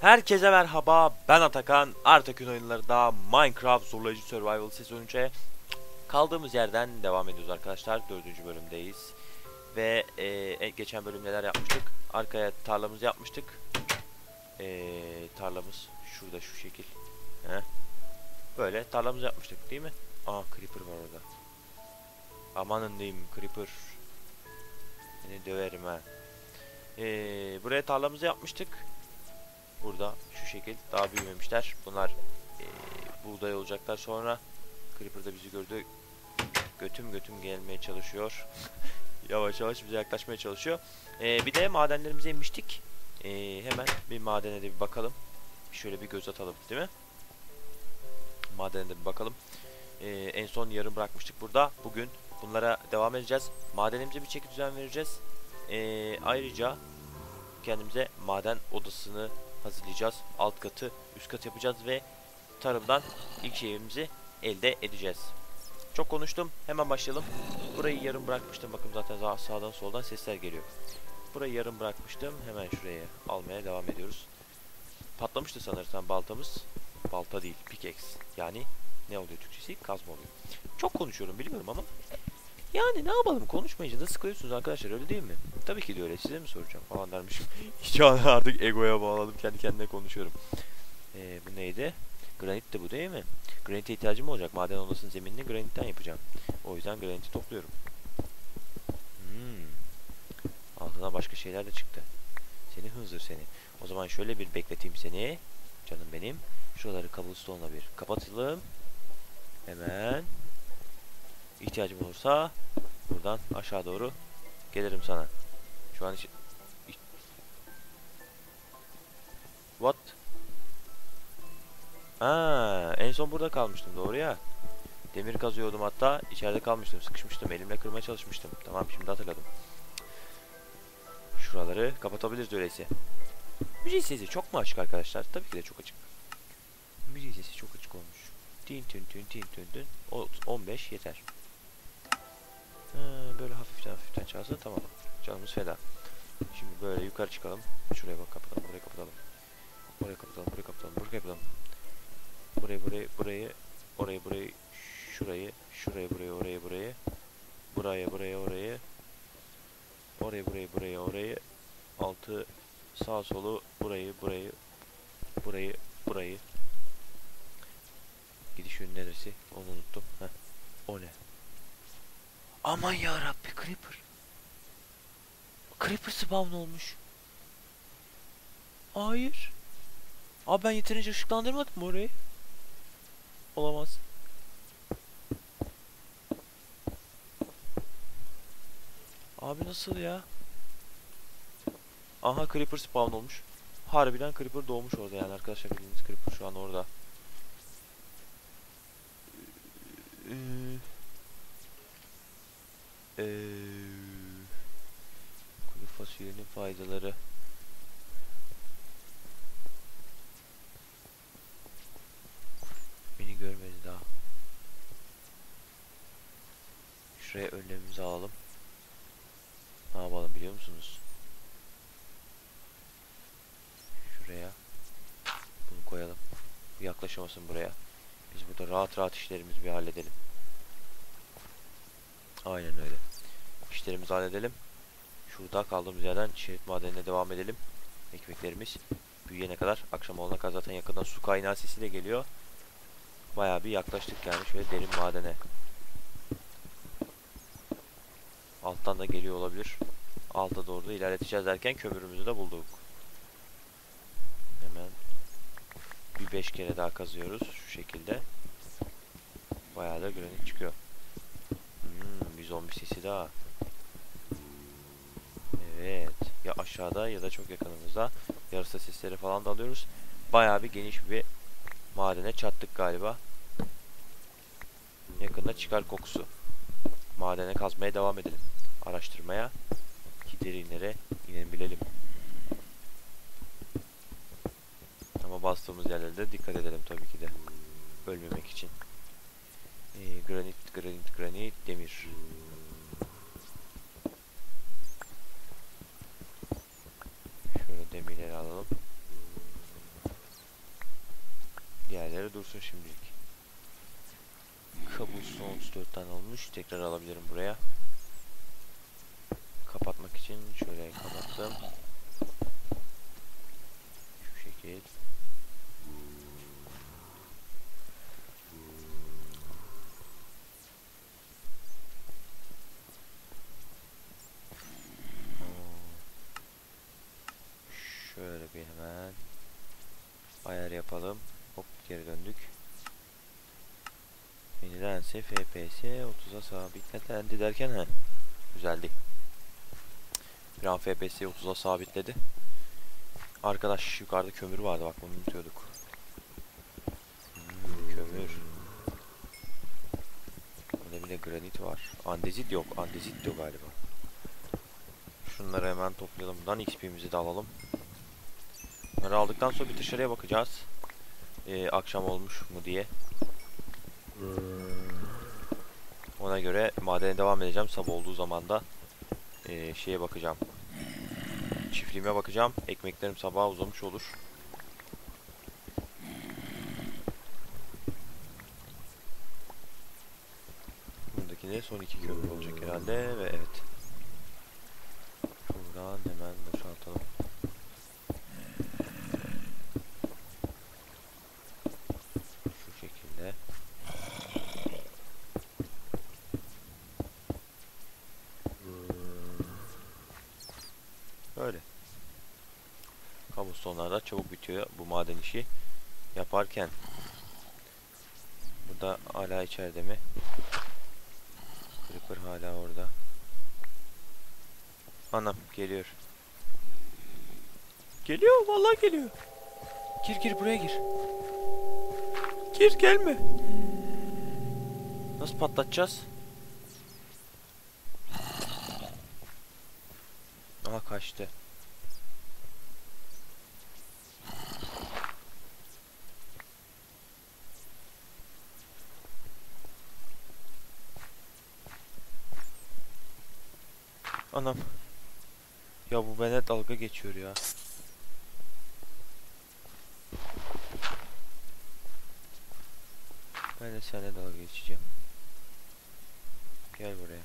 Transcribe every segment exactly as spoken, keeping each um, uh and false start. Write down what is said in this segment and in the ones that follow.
Herkese merhaba, ben Atakan. Atakan oyunlarında Minecraft Zorlayıcı Survival sezon üçe kaldığımız yerden devam ediyoruz arkadaşlar. dördüncü bölümdeyiz. Ve e, geçen bölüm neler yapmıştık? Arkaya tarlamızı yapmıştık. E, tarlamız şurada şu şekil. Heh. Böyle tarlamızı yapmıştık değil mi? Aa, creeper var orada. Amanın diyeyim, creeper. Beni döverim ha. E, buraya tarlamızı yapmıştık. Burada şu şekil daha büyümemişler. Bunlar e, buğday olacaklar sonra. Creeper da bizi gördü. Götüm götüm gelmeye çalışıyor. Yavaş yavaş bize yaklaşmaya çalışıyor. E, bir de madenlerimize inmiştik. E, hemen bir madene de bir bakalım. Şöyle bir göz atalım değil mi? Madene de bir bakalım. E, en son yarım bırakmıştık burada. Bugün bunlara devam edeceğiz. Madenimize bir çeki düzen vereceğiz. E, ayrıca kendimize maden odasını hazırlayacağız. Alt katı, üst katı yapacağız ve tarımdan ilk şeyimizi elde edeceğiz. Çok konuştum. Hemen başlayalım. Burayı yarım bırakmıştım. Bakın zaten sağdan soldan sesler geliyor. Burayı yarım bırakmıştım. Hemen şuraya almaya devam ediyoruz. Patlamıştı sanırsam baltamız. Balta değil. Pickaxe. Yani ne oluyor Türkçesi? Kazma oluyor. Çok konuşuyorum biliyorum ama yani ne yapalım, konuşmayınca da sıkılıyorsunuz arkadaşlar, öyle değil mi? Tabii ki de öyle, size mi soracağım falan dermişim. Hiç artık egoya bağladım, kendi kendine konuşuyorum. Ee, bu neydi? Granit de bu değil mi? Granite ihtiyacım olacak, maden odasının zeminini granitten yapacağım. O yüzden graniti topluyorum. Hmm. Altına başka şeyler de çıktı. Seni hızır seni. O zaman şöyle bir bekleteyim seni. Canım benim. Şuraları cobblestone'la bir kapatalım. Hemen. İhtiyacım olursa buradan aşağı doğru gelirim sana. Şu an hiç... What? Aa, en son burada kalmıştım doğru ya. Demir kazıyordum hatta, içeride kalmıştım, sıkışmıştım, elimle kırmaya çalışmıştım. Tamam, şimdi hatırladım. Şuraları kapatabiliriz öyleyse. Müzik sesi çok mu açık arkadaşlar? Tabii ki de çok açık. Müzik sesi çok açık olmuş. Tin tin tin tin tin. on beş yeter. Ha, böyle hafiften hafiften çalsın, tamam. Canımız feda. Şimdi böyle yukarı çıkalım. Şuraya bak, kapatalım. Buraya kapatalım. Buraya kapatalım. Buraya kapatalım. Buraya kapatalım. Burayı burayı burayı. Orayı burayı. Şurayı. Şurayı burayı orayı burayı. Buraya buraya orayı. Orayı burayı buraya orayı. Altı sağ solu burayı burayı. Burayı burayı. Gidiş yönü neresi? Onu unuttum. Heh. O ne? Aman yarabbi, creeper. Creeper spawn olmuş. Hayır. Abi ben yeterince ışıklandırmadım mı orayı? Olamaz. Abi nasıl ya? Aha, creeper spawn olmuş. Harbiden creeper doğmuş orada yani arkadaşlar, bildiğiniz creeper şu an orada. Ee, e, kuru fasulyenin faydaları. Beni görmedi daha. Şuraya önlemimizi alalım. Ne yapalım biliyor musunuz? Şuraya bunu koyalım. Yaklaşamasın buraya. Biz burada rahat rahat işlerimizi bir halledelim. Aynen öyle. İşlerimizi halledelim. Şurada kaldığımız yerden şerit madenine devam edelim. Ekmeklerimiz büyüyene kadar, akşam olana kadar zaten yakından su kaynağı sesi de geliyor. Bayağı bir yaklaştık yani şöyle derin madene. Alttan da geliyor olabilir. Alta doğru da ilerleteceğiz derken kömürümüzü de bulduk. Hemen bir beş kere daha kazıyoruz şu şekilde. Bayağı da granit çıkıyor. Hmm, bir zombi sesi daha. Evet. Ya aşağıda ya da çok yakınımızda yarasa sesleri falan da alıyoruz. Bayağı bir geniş bir madene çattık galiba. Yakında çıkar kokusu. Madene kazmaya devam edelim. araştırmaya ki derinlere inebilelim. Ama bastığımız yerlerde dikkat edelim tabii ki de. Ölmemek için. Ee, granit, granit, granit, demir. Şöyle demirleri alalım. Diğerleri dursun şimdilik. Kabulsun otuz dört tane olmuş. Tekrar alabilirim buraya. Kapatmak için şöyle kapattım. Şu şekil. Şöyle bir hemen ayar yapalım. Hop, geri döndük. Yenilense F P S otuza sabitlendi derken he, güzeldi. Bir an F P S'yi otuza sabitledi. Arkadaş yukarıda kömür vardı, bak bunu unutuyorduk. Hmm, kömür. Burada bir de granit var. Andezit yok. Andezit yok galiba. Şunları hemen toplayalım. Buradan X P'mizi de alalım. Bunları aldıktan sonra bir dışarıya bakacağız. Ee, akşam olmuş mu diye. Ona göre madene devam edeceğim. Sabah olduğu zaman da e, şeye bakacağım. Çiftliğime bakacağım. Ekmeklerim sabaha uzamış olur. Buradaki de son iki kömür olacak herhalde ve evet. Buradan hemen boşaltalım. Kabustonlarda çabuk bitiyor bu maden işi yaparken. Bu da hala içeride mi? Creeper hala orada. Anam geliyor. Geliyor vallahi geliyor. Gir gir buraya gir. Gir gelme. Nasıl patlatacağız? Aha kaçtı. Anam. Ya bu bana dalga geçiyor ya. Ben de sana dalga geçeceğim. Gel buraya.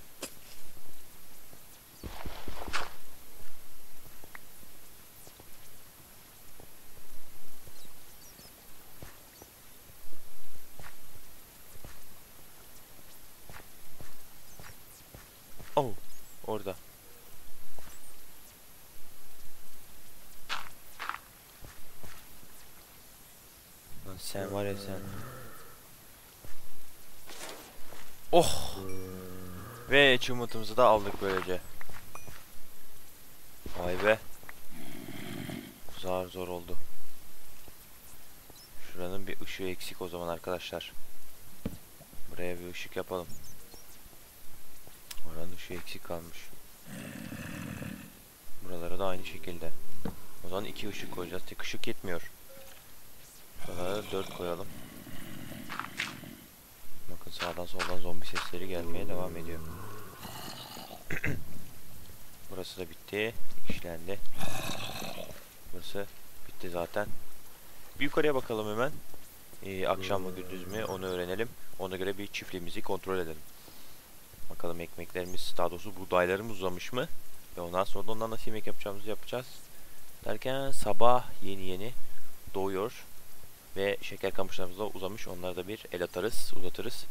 Oh, orada. Sen var ya sen. Oh! Ve çumutumuzu da aldık böylece. Vay be. Zar zor oldu. Şuranın bir ışığı eksik o zaman arkadaşlar. Buraya bir ışık yapalım. Oranın ışığı eksik kalmış. Buralara da aynı şekilde. O zaman iki ışık koyacağız. Tek ışık yetmiyor. Buralara dört koyalım. Bakın sağdan soldan zombi sesleri gelmeye devam ediyor. Burası da bitti. İşlendi. Burası bitti zaten. Bir yukarıya bakalım hemen. Ee, akşam mı gündüz mü onu öğrenelim. Ona göre bir çiftliğimizi kontrol edelim. Bakalım ekmeklerimiz, daha doğrusu buğdaylarımız uzamış mı? Ve ondan sonra da ondan nasıl yemek yapacağımızı yapacağız. Derken sabah yeni yeni doğuyor. Ve şeker kamışlarımız da uzamış. Onlara da bir el atarız, uzatırız.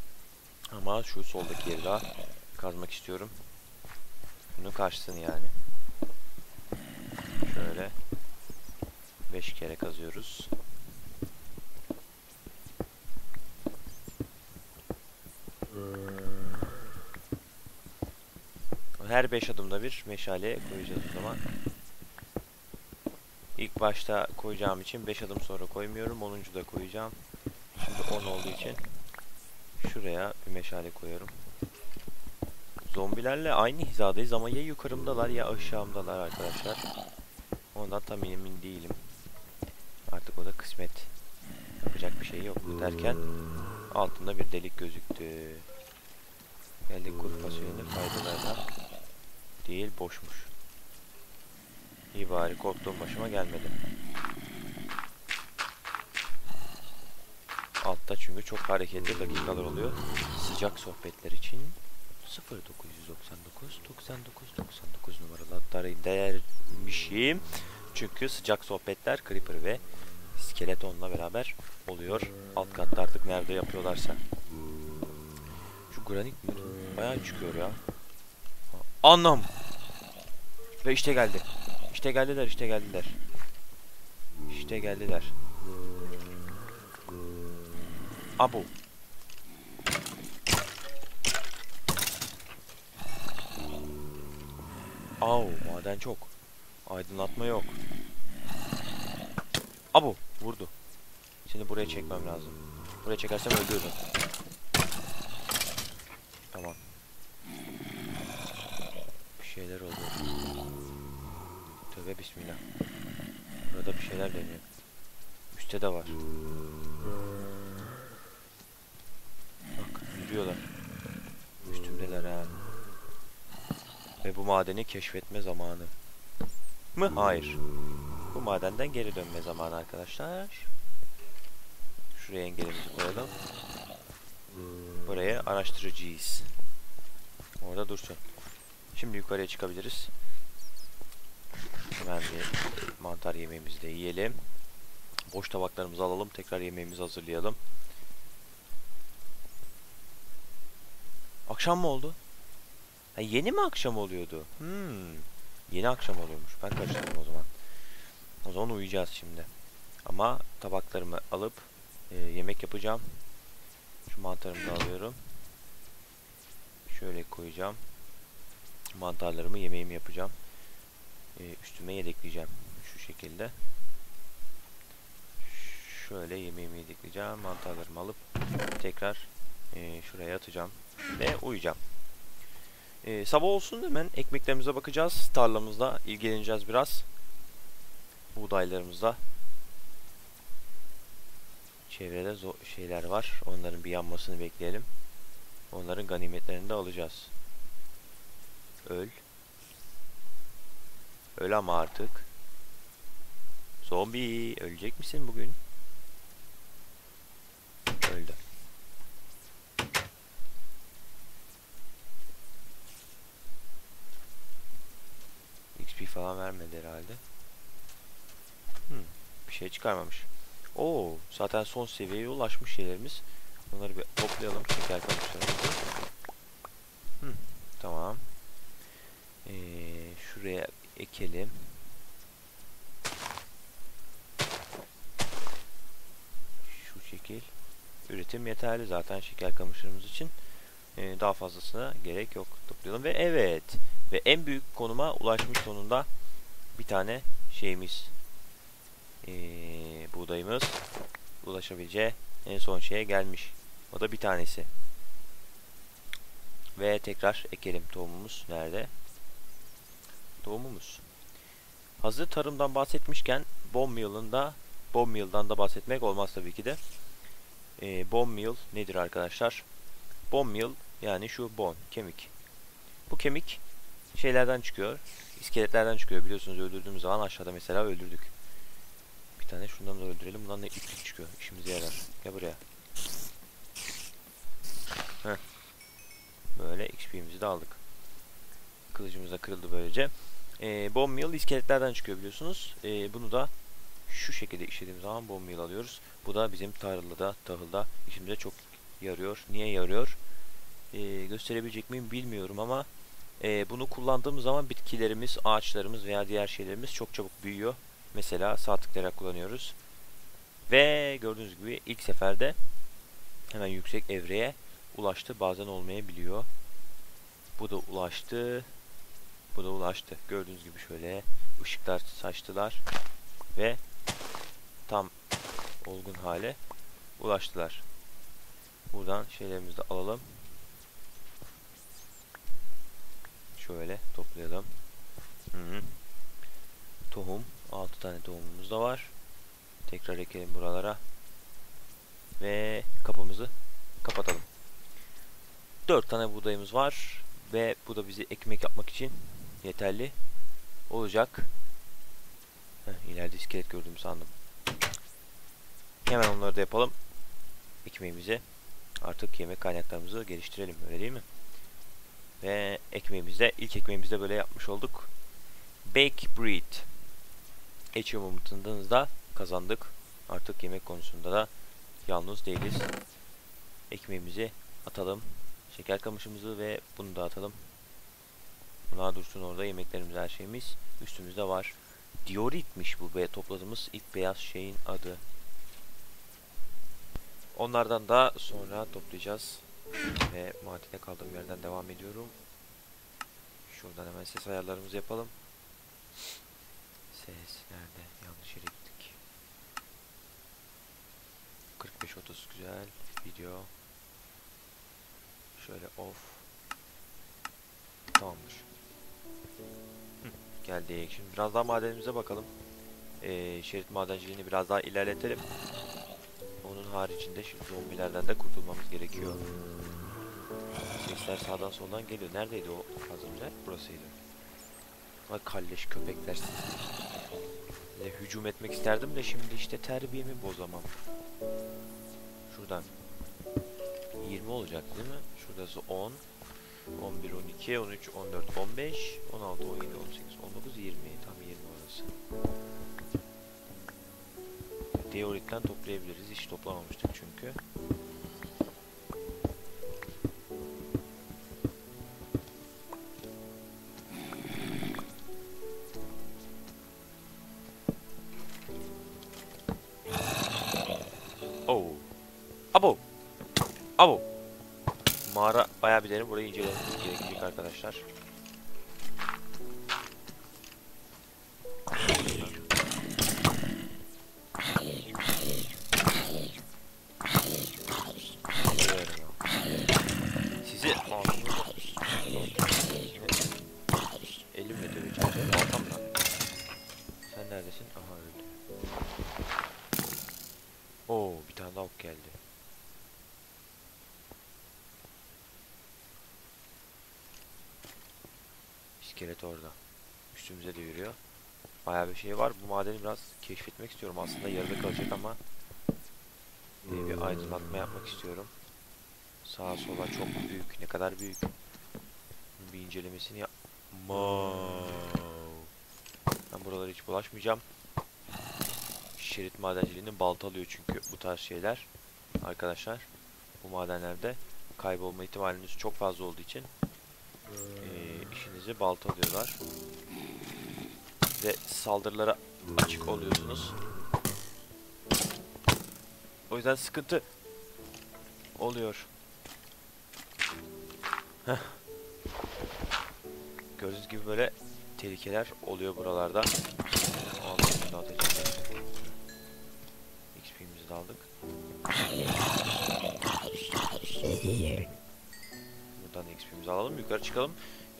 Ama şu soldaki yeri daha kazmak istiyorum. Bunun karşısını yani. Şöyle. Beş kere kazıyoruz. Her beş adımda bir meşale koyacağız o zaman. İlk başta koyacağım için beş adım sonra koymuyorum. onuncu da koyacağım. Şimdi on olduğu için şuraya bir meşale koyuyorum. Zombilerle aynı hizadayız ama ya yukarımdalar ya aşağımdalar arkadaşlar. Ondan tam emin değilim. Artık o da kısmet. Yapacak bir şey yok derken altında bir delik gözüktü. Geldik kuru fasulyenin faydalarına. Değil, boşmuş. İyi bari korktuğum başıma gelmedi. Altta çünkü çok hareketli dakikalar oluyor. Sıcak sohbetler için sıfır dokuz dokuz dokuz dokuz dokuz dokuz numaralı hatları değermişim. Çünkü sıcak sohbetler Creeper ve İskeleton'la beraber oluyor. Alt katta artık nerede yapıyorlarsa. Şu granit mi? Bayağı çıkıyor ya. Anlam. Ve işte geldi. İşte geldiler, işte geldiler. İşte geldiler. Abu. Au, maden çok. Aydınlatma yok. Abu, vurdu. Şimdi buraya çekmem lazım. Buraya çekersem öldürürüm. Tamam. Bir şeyler oldu. Tövbe bismillah. Burada bir şeyler dönüyor. Üstte de var. Bak, yürüyorlar. Üstümdeler ha. Ve bu madeni keşfetme zamanı mı? Hayır. Bu madenden geri dönme zamanı arkadaşlar. Şuraya engelimizi koyalım. Buraya araştıracağız. Orada dursun. Şimdi yukarıya çıkabiliriz. Hemen bir mantar yemeğimizi de yiyelim. Boş tabaklarımızı alalım. Tekrar yemeğimizi hazırlayalım. Akşam mı oldu? Ha, yeni mi akşam oluyordu? Hmm. Yeni akşam oluyormuş. Ben karıştırdım o zaman. O zaman uyuyacağız şimdi. Ama tabaklarımı alıp e, yemek yapacağım. Şu mantarımı da alıyorum. Şöyle koyacağım. Mantarlarımı, yemeğimi yapacağım. E, üstüme yedekleyeceğim. Şu şekilde. Şöyle yemeğimi yedekleyeceğim. Mantarlarımı alıp tekrar e, şuraya atacağım. Ve uyuyacağım. Ee, sabah olsun hemen ekmeklerimize bakacağız. Tarlamızla ilgileneceğiz biraz. Buğdaylarımızla. Çevrede şeyler var. Onların bir yanmasını bekleyelim. Onların ganimetlerini de alacağız. Öl. Öl ama artık. Zombi, ölecek misin bugün? Öldü. Falan vermedi herhalde. Hmm, bir şey çıkarmamış. Oo, zaten son seviyeye ulaşmış şeylerimiz. Bunları bir toplayalım. Şeker karıştıralım. Hmm, tamam. Ee, şuraya ekelim. Şu şekil. Üretim yeterli zaten şeker kamışlarımız için. Ee, daha fazlasına gerek yok. Toplayalım ve evet. Ve en büyük konuma ulaşmış sonunda bir tane şeyimiz. Ee, buğdayımız ulaşabileceği en son şeye gelmiş. O da bir tanesi. Ve tekrar ekelim. Tohumumuz nerede? Tohumumuz. Hazır tarımdan bahsetmişken bomb mill'ında bomb mill'dan da bahsetmek olmaz tabii ki de. Ee, bomb mill nedir arkadaşlar? Bomb mill yani şu bone, kemik. Bu kemik şeylerden çıkıyor. İskeletlerden çıkıyor. Biliyorsunuz öldürdüğümüz zaman aşağıda mesela öldürdük. Bir tane şundan da öldürelim. Bundan da iplik çıkıyor. İşimize yarar. Gel buraya. Heh. Böyle X P'mizi de aldık. Kılıcımız da kırıldı böylece. Ee, bomb mill iskeletlerden çıkıyor biliyorsunuz. Ee, bunu da şu şekilde işlediğimiz zaman bomb mill alıyoruz. Bu da bizim tarlada, tahılda işimize çok yarıyor. Niye yarıyor? Ee, gösterebilecek miyim bilmiyorum ama Ee, bunu kullandığımız zaman bitkilerimiz, ağaçlarımız veya diğer şeylerimiz çok çabuk büyüyor. Mesela sağ tıklayarak kullanıyoruz. Ve gördüğünüz gibi ilk seferde hemen yüksek evreye ulaştı. Bazen olmayabiliyor. Bu da ulaştı. Bu da ulaştı. Gördüğünüz gibi şöyle ışıklar saçtılar. Ve tam olgun hale ulaştılar. Buradan şeylerimizi de alalım. şöyle toplayalım. Hı -hı. Tohum. altı tane tohumumuz da var. Tekrar ekelim buralara. Ve kapımızı kapatalım. dört tane buğdayımız var. Ve bu da bizi ekmek yapmak için yeterli olacak. Heh, ileride iskelet gördüğümü sandım. Hemen onları da yapalım. Ekmeğimize artık yemek kaynaklarımızı geliştirelim. Öyle değil mi? Ve ekmeğimizde, ilk ekmeğimizde böyle yapmış olduk. Bake bread. H umutunda'nız da kazandık. Artık yemek konusunda da yalnız değiliz. Ekmeğimizi atalım. Şeker kamışımızı ve bunu da atalım. Bunlar dursun orada. Yemeklerimiz, her şeyimiz üstümüzde var. Dioritmiş bu be topladığımız ilk beyaz şeyin adı. Onlardan da sonra toplayacağız. Ve madene kaldığım yerden devam ediyorum. Şuradan hemen ses ayarlarımızı yapalım. Ses nerede? Yanlış yere gittik. kırk beş otuz güzel. Video. Şöyle off. Tamamdır. Hı, geldik. Şimdi biraz daha madenimize bakalım. Ee, şerit madenciliğini biraz daha ilerletelim. Onun haricinde şimdi zombilerden de kurtulmamız gerekiyor. Sesler sağdan soldan geliyor. Neredeydi o kazımlar? Burasıydı. Ay kalleş köpekler. Ne hücum etmek isterdim de şimdi işte terbiyemi bozamam. Şuradan. yirmi olacak değil mi? Şurası on, on bir, on iki, on üç, on dört, on beş, on altı, on yedi, on sekiz, on dokuz, yirmi. Tam yirmi orası. Teorikten toplayabiliriz. Hiç toplamamıştık çünkü. Oh. Abo. Abo. Mağara bayağı bir derin. Burayı incelememiz gerekecek arkadaşlar. İskelet orada. Üstümüze de yürüyor. Bayağı bir şey var. Bu madeni biraz keşfetmek istiyorum. Aslında yarıda kalacak ama bir aydınlatma yapmak istiyorum. Sağa sola çok büyük. Ne kadar büyük. Bir incelemesini yap. Ben buralara hiç bulaşmayacağım. Şerit madenciliğinin balta alıyor çünkü bu tarz şeyler. Arkadaşlar bu madenlerde kaybolma ihtimaliniz çok fazla olduğu için Ee, işinizi baltalıyorlar ve saldırılara açık oluyorsunuz. O yüzden sıkıntı oluyor. Heh. Gördüğünüz gibi böyle tehlikeler oluyor buralarda. Altını da atacağız. X P'mizi de aldık. Buradan X P'mizi alalım, yukarı çıkalım,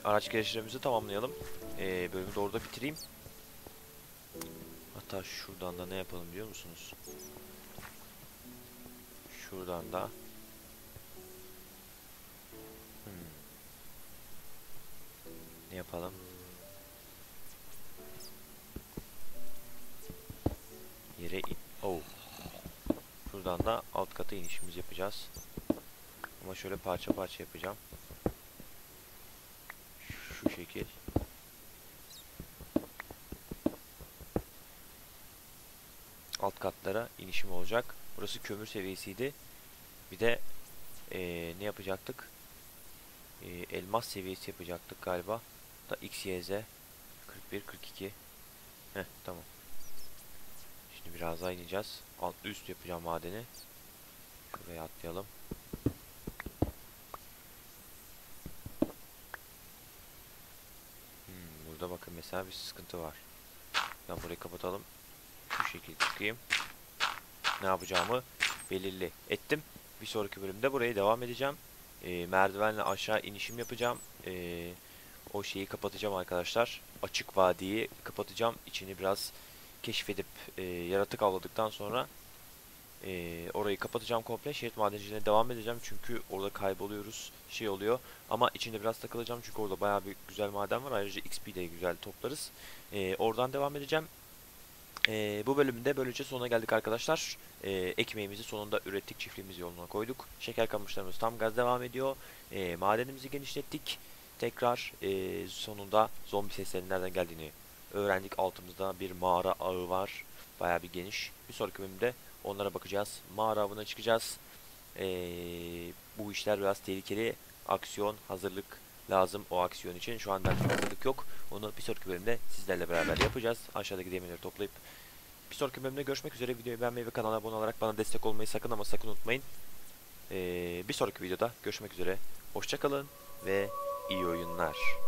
araç geliştirmemizi tamamlayalım, ee, bölümü de orada bitireyim. Hatta şuradan da ne yapalım biliyor musunuz? Şuradan da hmm. ne yapalım? Yere in. Oh. Şuradan da alt kata inişimizi yapacağız. Ama şöyle parça parça yapacağım. Şu şekil. Alt katlara inişim olacak. Burası kömür seviyesiydi. Bir de ee, ne yapacaktık? E, elmas seviyesi yapacaktık galiba. Da X, Y, Z. kırk bir, kırk iki. Heh, tamam. Şimdi biraz daha ineceğiz. Alt üst yapacağım madeni. Şuraya atlayalım. Bakın mesela bir sıkıntı var. Ben burayı kapatalım. Bu şekilde çıkayım. Ne yapacağımı belirli ettim. Bir sonraki bölümde buraya devam edeceğim. E, merdivenle aşağı inişim yapacağım. E, o şeyi kapatacağım arkadaşlar. Açık vadiyi kapatacağım. İçini biraz keşfedip e, yaratık avladıktan sonra e, orayı kapatacağım komple. Şerit madenciliğine devam edeceğim. Çünkü orada kayboluyoruz. Şey oluyor. Ama içinde biraz takılacağım. Çünkü orada bayağı bir güzel maden var. Ayrıca X P de güzel toplarız. E, oradan devam edeceğim. Ee, bu bölümde böylece sonuna geldik arkadaşlar. Ee, ekmeğimizi sonunda ürettik, çiftliğimizi yoluna koyduk. Şeker kamışlarımız tam gaz devam ediyor. Ee, madenimizi genişlettik. Tekrar e, sonunda zombi seslerinin nereden geldiğini öğrendik. Altımızda bir mağara ağı var. Bayağı bir geniş. Bir sonraki bölümde onlara bakacağız. Mağara avına çıkacağız. Ee, bu işler biraz tehlikeli. Aksiyon, hazırlık lazım o aksiyon için. Şu anda hazırlık yok. Onu bir sonraki bölümde sizlerle beraber yapacağız. Aşağıdaki demirleri toplayıp bir sonraki bölümde görüşmek üzere. Videoyu beğenmeyi ve kanala abone olarak bana destek olmayı sakın ama sakın unutmayın. Ee, bir sonraki videoda görüşmek üzere. Hoşça kalın ve iyi oyunlar.